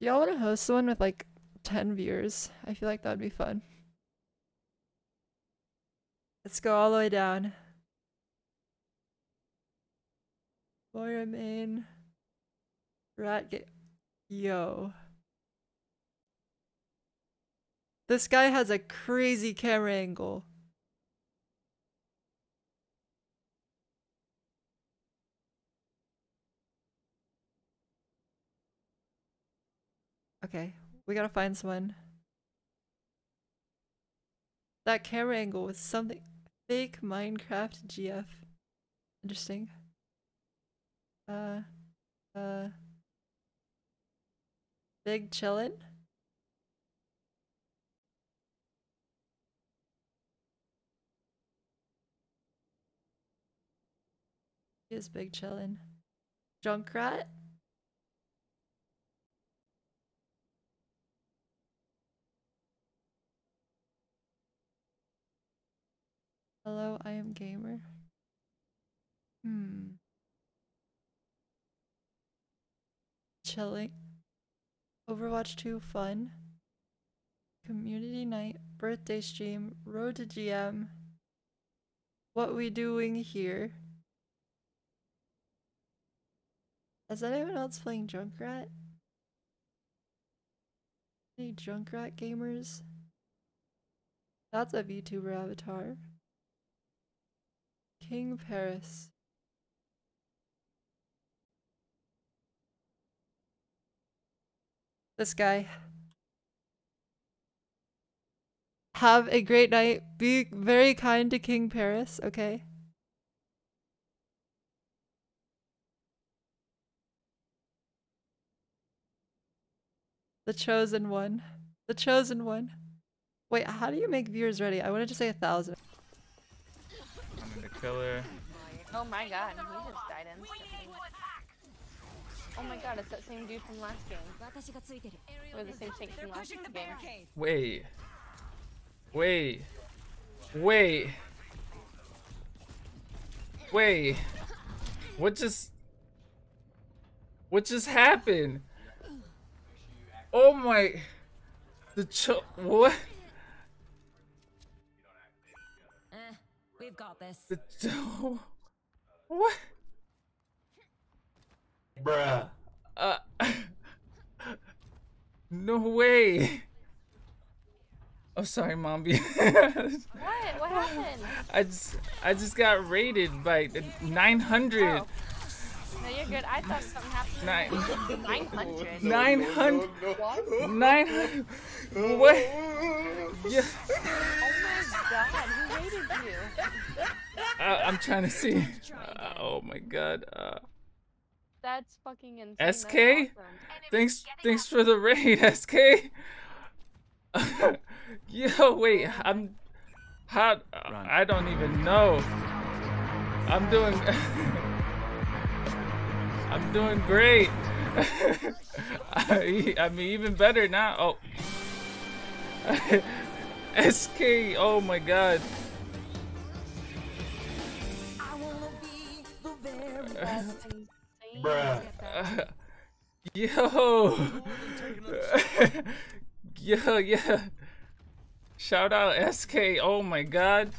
Y'all want to host one with like 10 viewers? I feel like that would be fun. Let's go all the way down. Moira main. Rat game. Yo. This guy has a crazy camera angle. Okay, we gotta find someone. That camera angle was something. Fake Minecraft GF. Interesting. Big chillin'. He is big chillin'. Junkrat? Hello, I am gamer. Chilling. Overwatch 2 fun. Community night. Birthday stream. Road to GM. What we doing here? Is anyone else playing Junkrat? Any Junkrat gamers? That's a VTuber avatar. King Paris. This guy. Have a great night. Be very kind to King Paris, okay? The chosen one. The chosen one. Wait, how do you make viewers ready? I wanted to say 1,000. Killer. Oh my god, he just died instantly. Oh my god, it's that same dude from last game. Or the same thing from last game. Wait. Wait. Wait. Wait. What just happened? Oh my... What? We've got this. What? Bruh. No way. Oh, sorry, Mombi. What happened? I just got raided by 900. Oh. No, you're good. I thought something happened. 900. 900. What? 900. What? Yeah. Oh my god, who raided you? I'm trying to see. Oh my god. That's fucking insane. SK? That's awesome. Thanks for the raid, SK. Yo, wait. How? I don't even know. I'm doing great. I mean, even better now. Oh, SK. Oh my God. Bruh. Yo. Yo, yeah. Shout out SK. Oh my God.